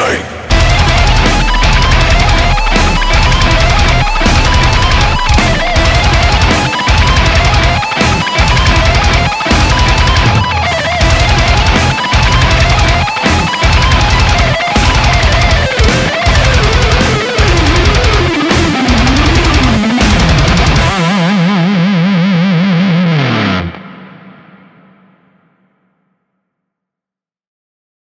Sing!